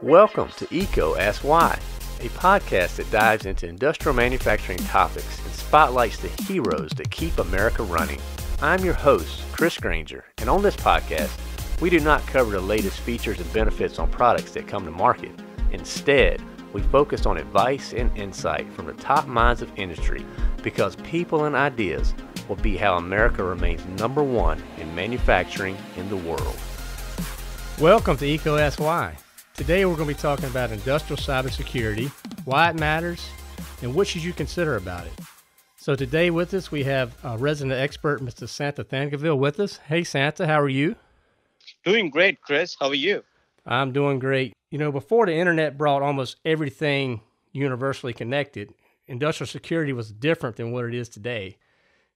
Welcome to EECO Asks Why, a podcast that dives into industrial manufacturing topics and spotlights the heroes that keep America running. I'm your host, Chris Granger, and on this podcast, we do not cover the latest features and benefits on products that come to market. Instead, we focus on advice and insight from the top minds of industry, because people and ideas will be how America remains number one in manufacturing in the world. Welcome to EECO Asks Why. Today we're going to be talking about industrial cybersecurity, why it matters, and what should you consider about it. So today with us we have a resident expert, Mr. Santa Thangavel, with us. Hey Santa, how are you? Doing great, Chris. How are you? I'm doing great. You know, before the internet brought almost everything universally connected, industrial security was different than what it is today.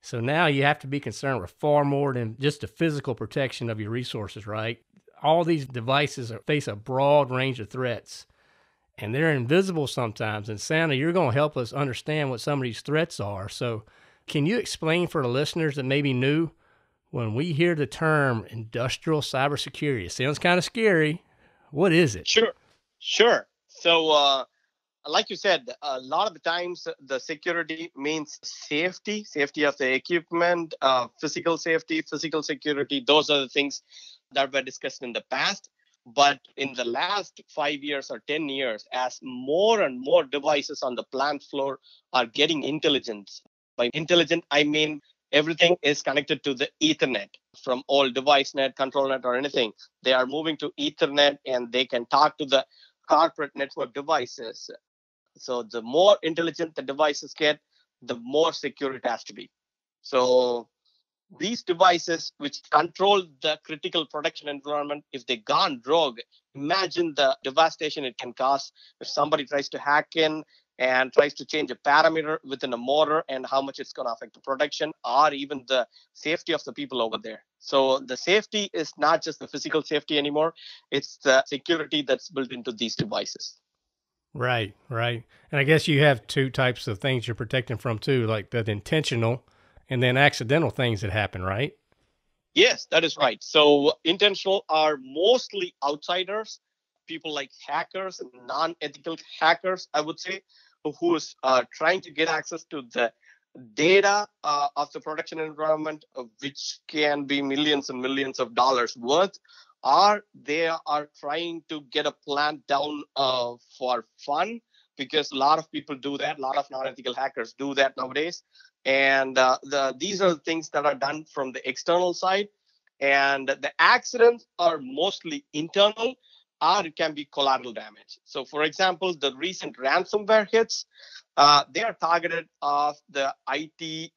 So now you have to be concerned with far more than just the physical protection of your resources, right? All these devices face a broad range of threats, and they're invisible sometimes. And Santa, you're going to help us understand what some of these threats are. So can you explain for the listeners that may be new, when we hear the term industrial cybersecurity, it sounds kind of scary. What is it? Sure. So like you said, a lot of the times the security means safety of the equipment, physical safety, physical security. Those are the things that were discussed in the past. But in the last 5 years or 10 years, as more and more devices on the plant floor are getting intelligence. By intelligent, I mean everything is connected to the Ethernet, from old device net, control net, or anything. They are moving to Ethernet, and they can talk to the corporate network devices. So the more intelligent the devices get, the more secure it has to be. So these devices which control the critical production environment, if they gone rogue, imagine the devastation it can cause if somebody tries to hack in and tries to change a parameter within a motor, and how much it's going to affect the production or even the safety of the people over there. So the safety is not just the physical safety anymore. It's the security that's built into these devices. Right. And I guess you have two types of things you're protecting from too, like the intentional and then accidental things that happen, right? Yes, that is right. So intentional are mostly outsiders, people like hackers, non-ethical hackers, I would say, who is trying to get access to the data of the production environment, which can be millions and millions of dollars worth, or they are trying to get a plant down for fun, because a lot of people do that. A lot of non-ethical hackers do that nowadays. And these are the things that are done from the external side. And the accidents are mostly internal, or it can be collateral damage. So for example, the recent ransomware hits, they are targeted off the IT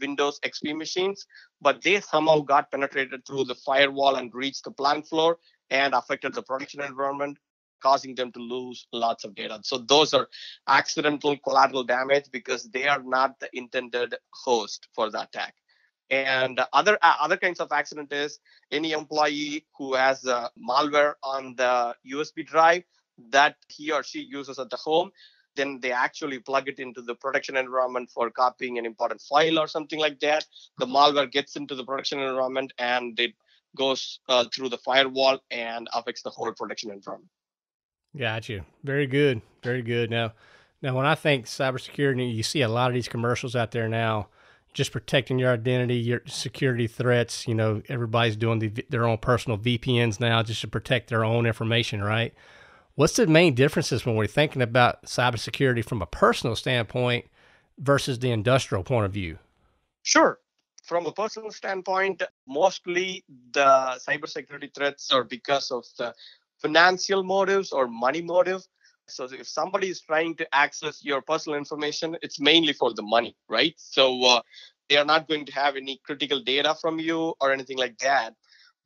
Windows XP machines, but they somehow got penetrated through the firewall and reached the plant floor and affected the production environment, causing them to lose lots of data. So those are accidental collateral damage, because they are not the intended host for the attack. And other kinds of accident is any employee who has malware on the USB drive that he or she uses at the home, then they actually plug it into the production environment for copying an important file or something like that. The malware gets into the production environment, and it goes through the firewall and affects the whole production environment. Gotcha. Very good. Very good. Now, when I think cybersecurity, you see a lot of these commercials out there now, just protecting your identity, your security threats. You know, everybody's doing their own personal VPNs now just to protect their own information, right? What's the main differences when we're thinking about cybersecurity from a personal standpoint versus the industrial point of view? Sure. From a personal standpoint, mostly the cybersecurity threats are because of the financial motives or money motive. So if somebody is trying to access your personal information, it's mainly for the money, right? So they are not going to have any critical data from you or anything like that.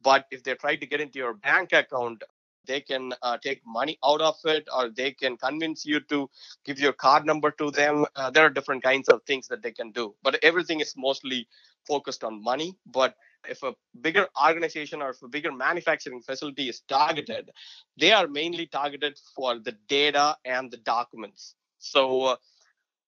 But if they try to get into your bank account, they can take money out of it, or they can convince you to give your card number to them. There are different kinds of things that they can do. But everything is mostly focused on money. But if a bigger organization or if a bigger manufacturing facility is targeted, they are mainly targeted for the data and the documents. So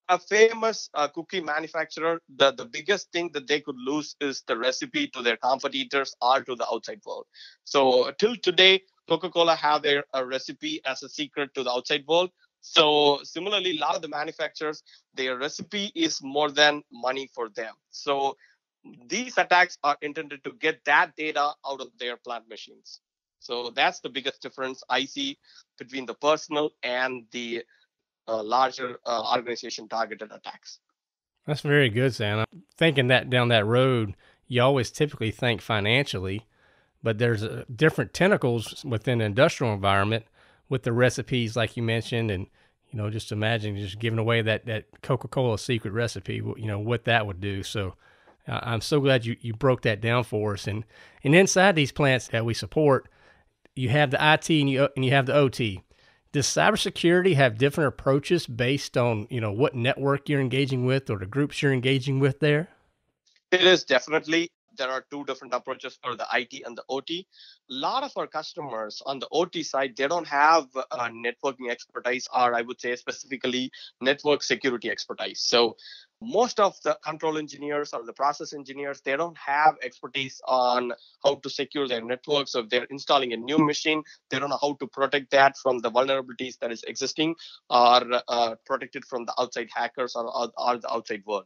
a famous cookie manufacturer, the biggest thing that they could lose is the recipe to their competitors or to the outside world. So till today, Coca-Cola have their recipe as a secret to the outside world. So similarly, a lot of the manufacturers, their recipe is more than money for them. So these attacks are intended to get that data out of their plant machines. So that's the biggest difference I see between the personal and the larger organization targeted attacks. That's very good, Santa. Thinking that down that road, you always typically think financially, but there's different tentacles within the industrial environment with the recipes like you mentioned, and you know, just imagine just giving away that Coca-Cola secret recipe, you know, what that would do. So I'm so glad you broke that down for us. And inside these plants that we support, you have the IT and you have the OT. Does cybersecurity have different approaches based on, you know, what network you're engaging with or the groups you're engaging with there? It is definitely. There are two different approaches for the IT and the OT. A lot of our customers on the OT side, they don't have networking expertise, or I would say specifically network security expertise. So most of the control engineers or the process engineers, they don't have expertise on how to secure their network. So if they're installing a new machine, they don't know how to protect that from the vulnerabilities that is existing or protect it from the outside hackers or the outside world.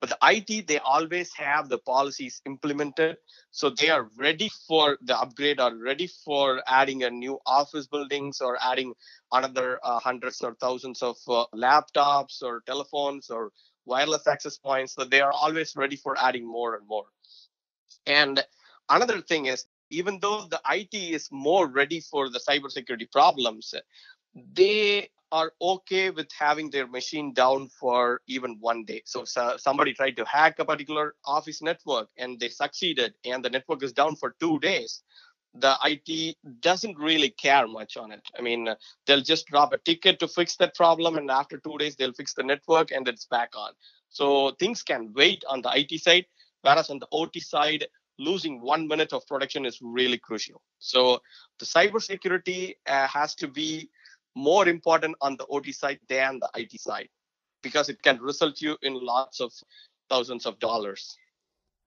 But the IT, they always have the policies implemented. So they are ready for the upgrade or ready for adding a new office buildings or adding another hundreds or thousands of laptops or telephones or wireless access points. So they are always ready for adding more and more. And another thing is, even though the IT is more ready for the cybersecurity problems, they are okay with having their machine down for even one day. So somebody tried to hack a particular office network and they succeeded and the network is down for 2 days. The IT doesn't really care much on it. I mean, they'll just drop a ticket to fix that problem, and after 2 days, they'll fix the network and it's back on. So things can wait on the IT side, whereas on the OT side, losing 1 minute of protection is really crucial. So the cybersecurity has to be more important on the OT side than the IT side, because it can result you in lots of thousands of dollars.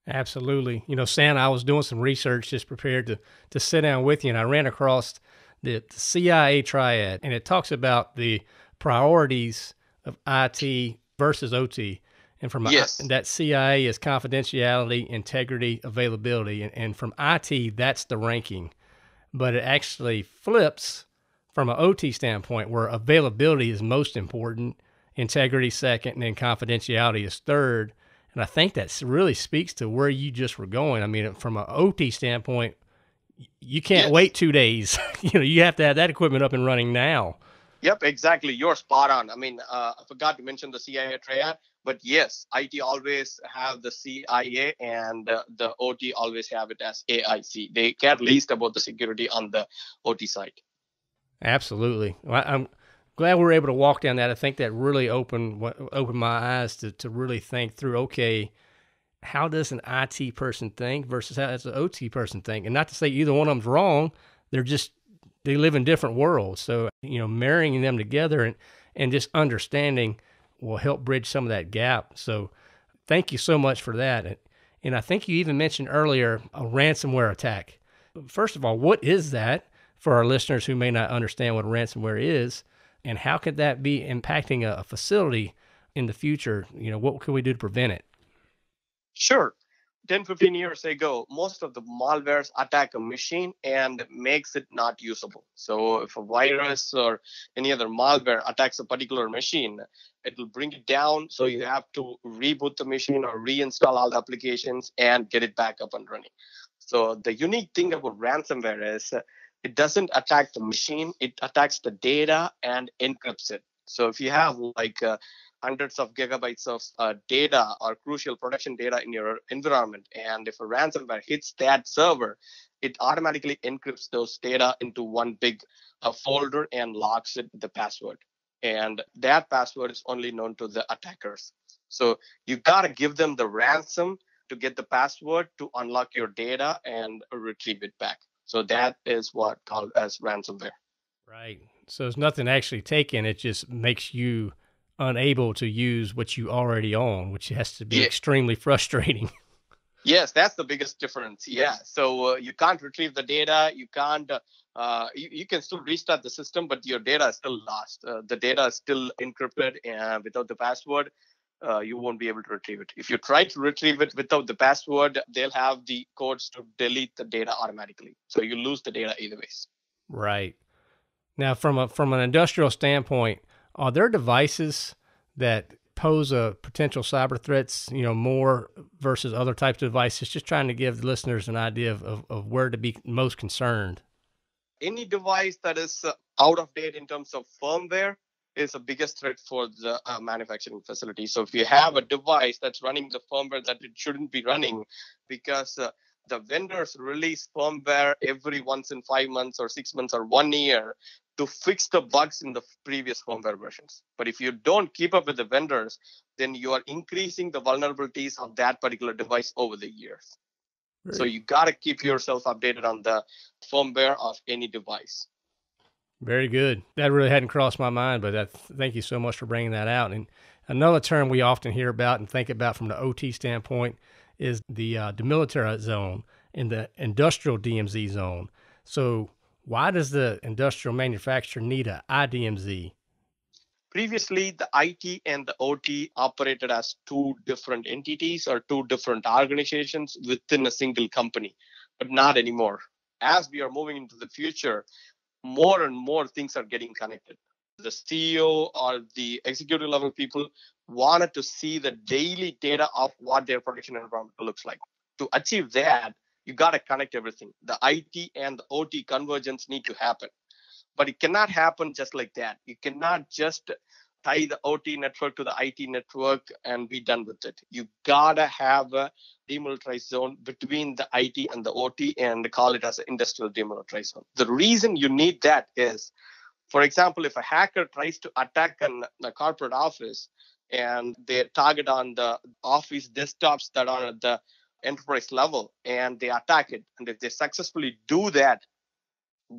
Absolutely. You know, Santa, I was doing some research just prepared to sit down with you, and I ran across the CIA triad, and it talks about the priorities of IT versus OT. And from that CIA is confidentiality, integrity, availability. And from IT, that's the ranking. But it actually flips from an OT standpoint, where availability is most important, integrity second, and then confidentiality is third. And I think that really speaks to where you just were going. I mean, from an OT standpoint, you can't wait 2 days. You know, you have to have that equipment up and running now. Yep, exactly. You're spot on. I mean, I forgot to mention the CIA triad, but yes, IT always have the CIA and the OT always have it as AIC. They care least about the security on the OT side. Absolutely. Well, I'm glad we were able to walk down that. I think that really opened my eyes to really think through, okay, how does an IT person think versus how does an OT person think? And not to say either one of them's wrong. They're just, they live in different worlds. So, you know, marrying them together and just understanding will help bridge some of that gap. So thank you so much for that. And I think you even mentioned earlier a ransomware attack. First of all, what is that? For our listeners who may not understand what ransomware is, and how could that be impacting a facility in the future? You know, what can we do to prevent it? Sure. 10, 15 years ago, most of the malwares attack a machine and makes it not usable. So if a virus or any other malware attacks a particular machine, it will bring it down. So you have to reboot the machine or reinstall all the applications and get it back up and running. So the unique thing about ransomware is it doesn't attack the machine, it attacks the data and encrypts it. So if you have like hundreds of gigabytes of data or crucial production data in your environment, and if a ransomware hits that server, it automatically encrypts those data into one big folder and locks it with the password. And that password is only known to the attackers. So you gotta give them the ransom to get the password to unlock your data and retrieve it back. So that is what called as ransomware. Right. So there's nothing actually taken. It just makes you unable to use what you already own, which has to be extremely frustrating. Yes, that's the biggest difference. Yeah. So you can't retrieve the data. You can't you can still restart the system, but your data is still lost. The data is still encrypted, and without the password, you won't be able to retrieve it. If you try to retrieve it without the password, they'll have the codes to delete the data automatically. So you lose the data either ways. Right. Now, from an industrial standpoint, are there devices that pose a potential cyber threats, more versus other types of devices? Just trying to give the listeners an idea of where to be most concerned. Any device that is out of date in terms of firmware is the biggest threat for the manufacturing facility. So if you have a device that's running the firmware that it shouldn't be running, because the vendors release firmware every once in 5 months or 6 months or 1 year to fix the bugs in the previous firmware versions. But if you don't keep up with the vendors, then you are increasing the vulnerabilities on that particular device over the years. Right. So you got to keep yourself updated on the firmware of any device. Very good. That really hadn't crossed my mind, but thank you so much for bringing that out. And another term we often hear about and think about from the OT standpoint is the demilitarized zone and the industrial DMZ zone. So why does the industrial manufacturer need an IDMZ? Previously, the IT and the OT operated as two different entities or two different organizations within a single company, but not anymore. As we are moving into the future, more and more things are getting connected. The CEO or the executive level people wanted to see the daily data of what their production environment looks like. To achieve that, you got to connect everything. The IT and the OT convergence need to happen, but it cannot happen just like that. You cannot just tie the OT network to the IT network and be done with it. You got to have a demilitarized zone between the IT and the OT and call it as an industrial demilitarized zone. The reason you need that is, for example, if a hacker tries to attack a corporate office and they target on the office desktops that are at the enterprise level and they attack it, and if they successfully do that,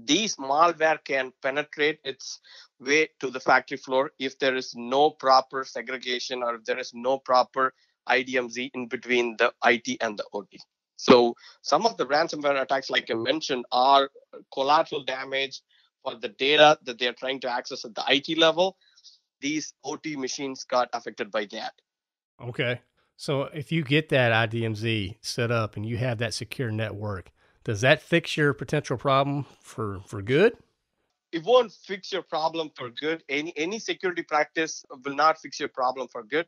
these malware can penetrate its way to the factory floor if there is no proper segregation or if there is no proper IDMZ in between the IT and the OT. So some of the ransomware attacks, like I mentioned, are collateral damage for the data that they're trying to access at the IT level. These OT machines got affected by that. Okay. So if you get that IDMZ set up and you have that secure network, does that fix your potential problem for good? It won't fix your problem for good. Any security practice will not fix your problem for good.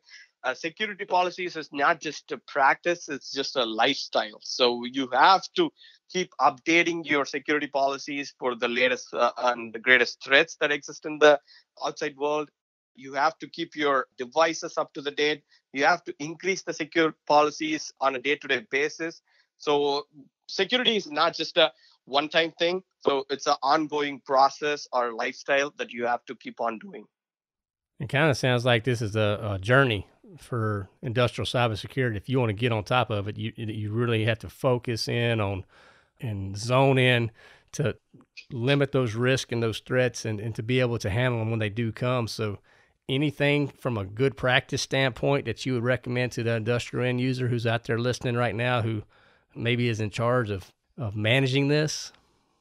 Security policies is not just a practice, it's just a lifestyle. So you have to keep updating your security policies for the latest and the greatest threats that exist in the outside world. You have to keep your devices up to the date. You have to increase the secure policies on a day-to-day basis. So security is not just a one-time thing. So it's an ongoing process or lifestyle that you have to keep on doing. It kind of sounds like this is a journey for industrial cybersecurity. If you want to get on top of it, you really have to focus in on and zone in to limit those risks and those threats and to be able to handle them when they do come. So anything from a good practice standpoint that you would recommend to the industrial end user who's out there listening right now, who maybe is in charge of managing this?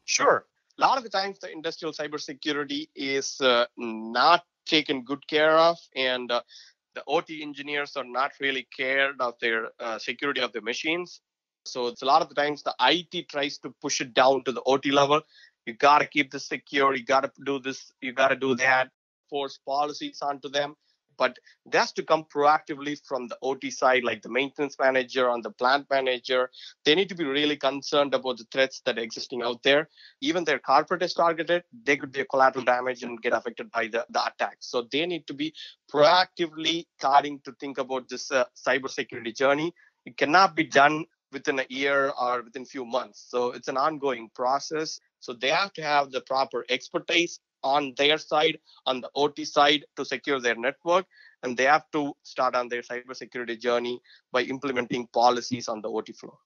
Sure. A lot of the times the industrial cybersecurity is not taken good care of, and the OT engineers are not really cared of their security of the machines. So it's a lot of the times the IT tries to push it down to the OT level. You got to keep this secure. You got to do this. You got to do that. Force policies onto them. But that's to come proactively from the OT side, like the maintenance manager and the plant manager. They need to be really concerned about the threats that are existing out there. Even their corporate is targeted, they could be collateral damage and get affected by the attack. So they need to be proactively starting to think about this cybersecurity journey. It cannot be done within a year or within a few months. So it's an ongoing process. So they have to have the proper expertise on their side, on the OT side, to secure their network. And they have to start on their cybersecurity journey by implementing policies on the OT floor.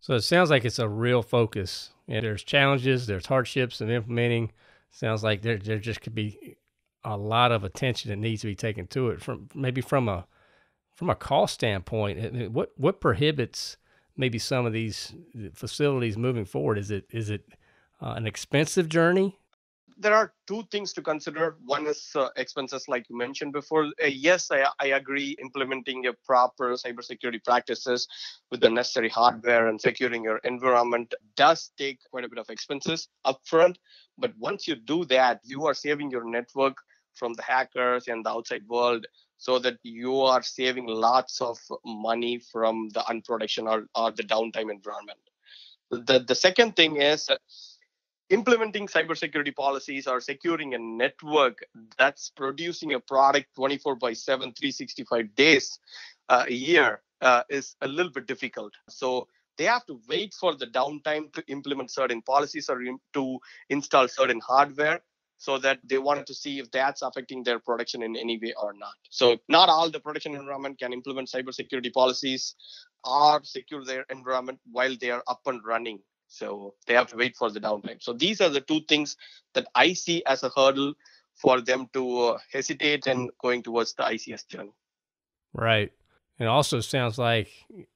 So it sounds like it's a real focus. And there's challenges, there's hardships in implementing. Sounds like there just could be a lot of attention that needs to be taken to it. From a cost standpoint, what prohibits maybe some of these facilities moving forward? Is it an expensive journey? There are two things to consider. One is expenses, like you mentioned before. Yes, I agree, implementing a proper cybersecurity practices with the necessary hardware and securing your environment does take quite a bit of expenses upfront. But once you do that, you are saving your network from the hackers and the outside world, so that you are saving lots of money from the unprotection or the downtime environment. The second thing is implementing cybersecurity policies or securing a network that's producing a product 24/7, 365 days a year is a little bit difficult. So they have to wait for the downtime to implement certain policies or to install certain hardware, so that they wanted to see if that's affecting their production in any way or not. So not all the production environment can implement cybersecurity policies or secure their environment while they are up and running. So they have to wait for the downtime. So these are the two things that I see as a hurdle for them to hesitate and going towards the ICS journey. Right. It also sounds like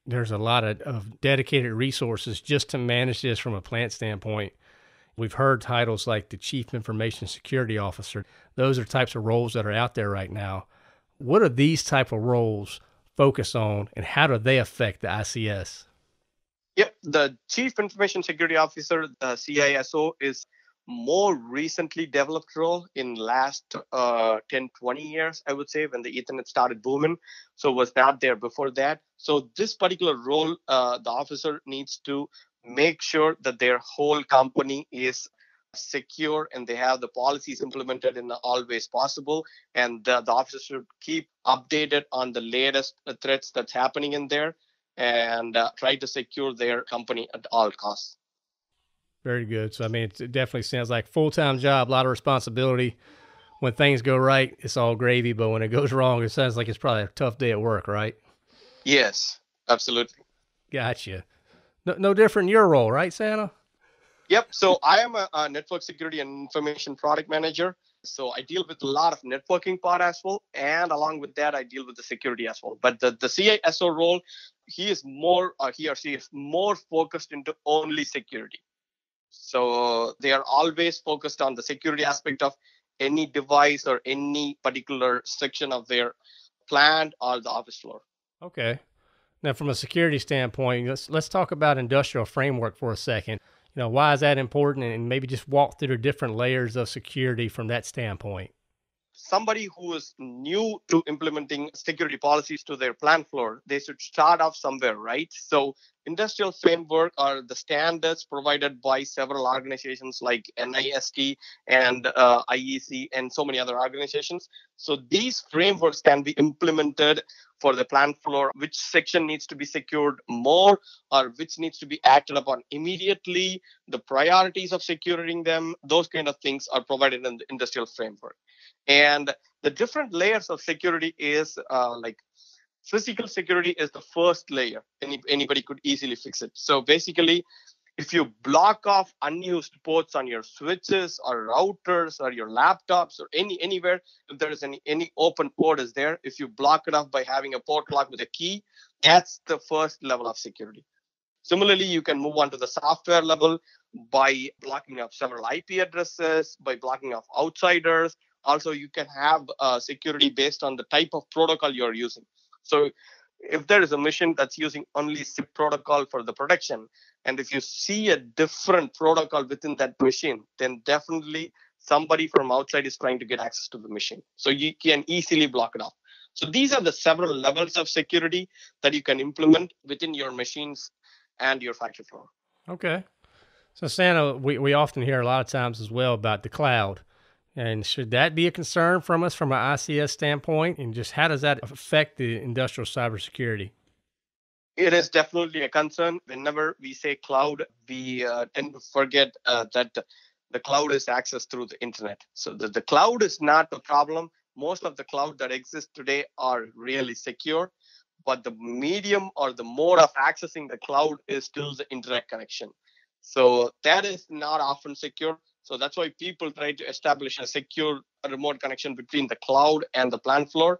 there's a lot of dedicated resources just to manage this from a plant standpoint. We've heard titles like the Chief Information Security Officer. Those are types of roles that are out there right now. What are these type of roles focused on, and how do they affect the ICS? Yep, the Chief Information Security Officer, the CISO, is more recently developed role in last 10, 20 years, I would say, when the Ethernet started booming. So was not there before that. So this particular role, the officer needs to make sure that their whole company is secure and they have the policies implemented in all ways possible. And the officers should keep updated on the latest threats that's happening in there and try to secure their company at all costs. Very good. So, I mean, it definitely sounds like full-time job, a lot of responsibility. When things go right, it's all gravy. But when it goes wrong, it sounds like it's probably a tough day at work, right? Yes, absolutely. Gotcha. No different in your role, right, Santa? Yep. So I am a network security and information product manager. So I deal with a lot of networking part as well. And along with that, I deal with the security as well. But the CISO role, he or she is more focused into only security. So they are always focused on the security aspect of any device or any particular section of their plant or the office floor. Okay. Now, from a security standpoint, let's talk about industrial framework for a second. You know, why is that important? And maybe just walk through the different layers of security from that standpoint. Somebody who is new to implementing security policies to their plant floor, they should start off somewhere, right? So industrial framework are the standards provided by several organizations like NIST and IEC and so many other organizations. So these frameworks can be implemented for the plant floor, which section needs to be secured more or which needs to be acted upon immediately, the priorities of securing them, those kind of things are provided in the industrial framework. And the different layers of security is like physical security is the first layer. Anybody could easily fix it. So basically, if you block off unused ports on your switches or routers or your laptops or anywhere, if there is any open port is there, if you block it off by having a port lock with a key, that's the first level of security. Similarly, you can move on to the software level by blocking off several IP addresses, by blocking off outsiders. Also, you can have security based on the type of protocol you're using. So if there is a machine that's using only SIP protocol for the protection, and if you see a different protocol within that machine, then definitely somebody from outside is trying to get access to the machine. So you can easily block it off. So these are the several levels of security that you can implement within your machines and your factory floor. Okay. So Santa, we often hear a lot of times as well about the cloud. And should that be a concern from us from an ICS standpoint? And just how does that affect the industrial cybersecurity? It is definitely a concern. Whenever we say cloud, we tend to forget that the cloud is accessed through the internet. So the cloud is not the problem. Most of the cloud that exists today are really secure, but the medium or the mode of accessing the cloud is still the internet connection. So that is not often secure. So that's why people try to establish a secure remote connection between the cloud and the plant floor.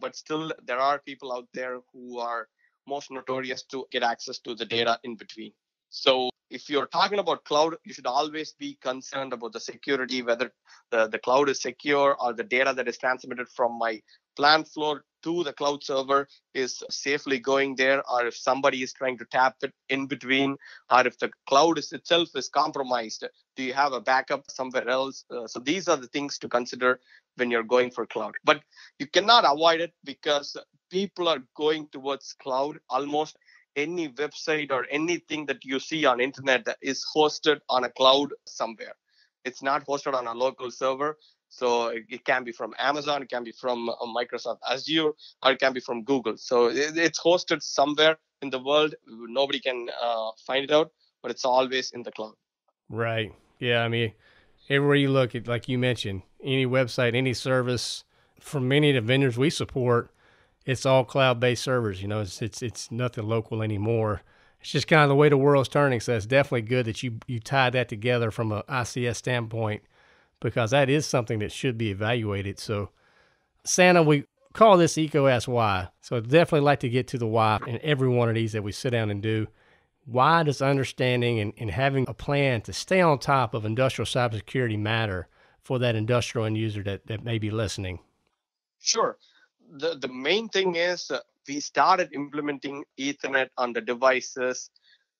But still, there are people out there who are most notorious to get access to the data in between. So if you're talking about cloud, you should always be concerned about the security, whether the cloud is secure or the data that is transmitted from my plant floor to the cloud server is safely going there, or if somebody is trying to tap it in between, or if the cloud itself is compromised, do you have a backup somewhere else? So these are the things to consider when you're going for cloud. But you cannot avoid it because people are going towards cloud. Almost any website or anything that you see on internet that is hosted on a cloud somewhere. It's not hosted on a local server. So it can be from Amazon, it can be from Microsoft Azure, or it can be from Google. So it's hosted somewhere in the world. Nobody can find it out, but it's always in the cloud. Right. Yeah. I mean, everywhere you look at, like you mentioned, any website, any service, from many of the vendors we support, it's all cloud-based servers. You know, it's nothing local anymore. It's just kind of the way the world's turning. So it's definitely good that you tied that together from an ICS standpoint, because that is something that should be evaluated. So, Santa, we call this EECO Asks Why. So I'd definitely like to get to the why in every one of these that we sit down and do. Why does understanding and having a plan to stay on top of industrial cybersecurity matter for that industrial end user that may be listening? Sure. The main thing is we started implementing Ethernet on the devices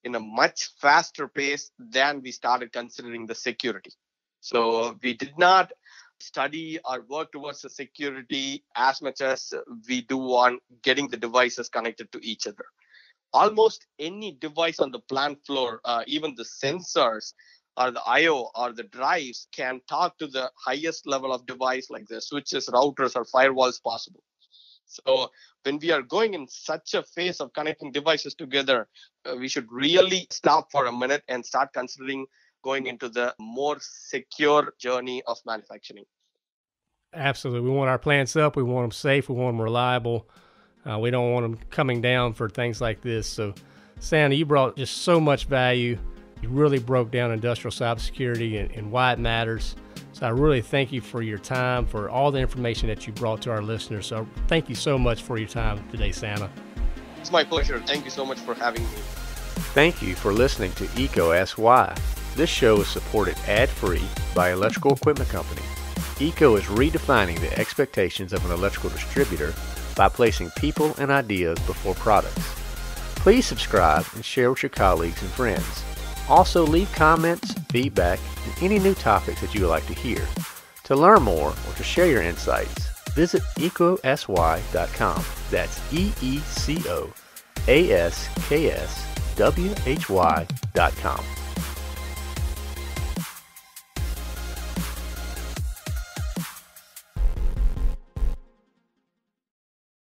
in a much faster pace than we started considering the security. So we did not study or work towards the security as much as we do on getting the devices connected to each other. Almost any device on the plant floor, even the sensors or the I/O or the drives, can talk to the highest level of device like the switches, routers, or firewalls possible. So when we are going in such a phase of connecting devices together, we should really stop for a minute and start considering going into the more secure journey of manufacturing. Absolutely. We want our plants up. We want them safe. We want them reliable. We don't want them coming down for things like this. So, Santa, you brought just so much value. You really broke down industrial cybersecurity and why it matters. So I really thank you for your time, for all the information that you brought to our listeners. So thank you so much for your time today, Santa. It's my pleasure. Thank you so much for having me. Thank you for listening to EECO Asks Why. This show is supported ad-free by Electrical Equipment Company. EECO is redefining the expectations of an electrical distributor by placing people and ideas before products. Please subscribe and share with your colleagues and friends. Also, leave comments, feedback, and any new topics that you would like to hear. To learn more or to share your insights, visit eecosy.com. That's EECOASKSWHY.com.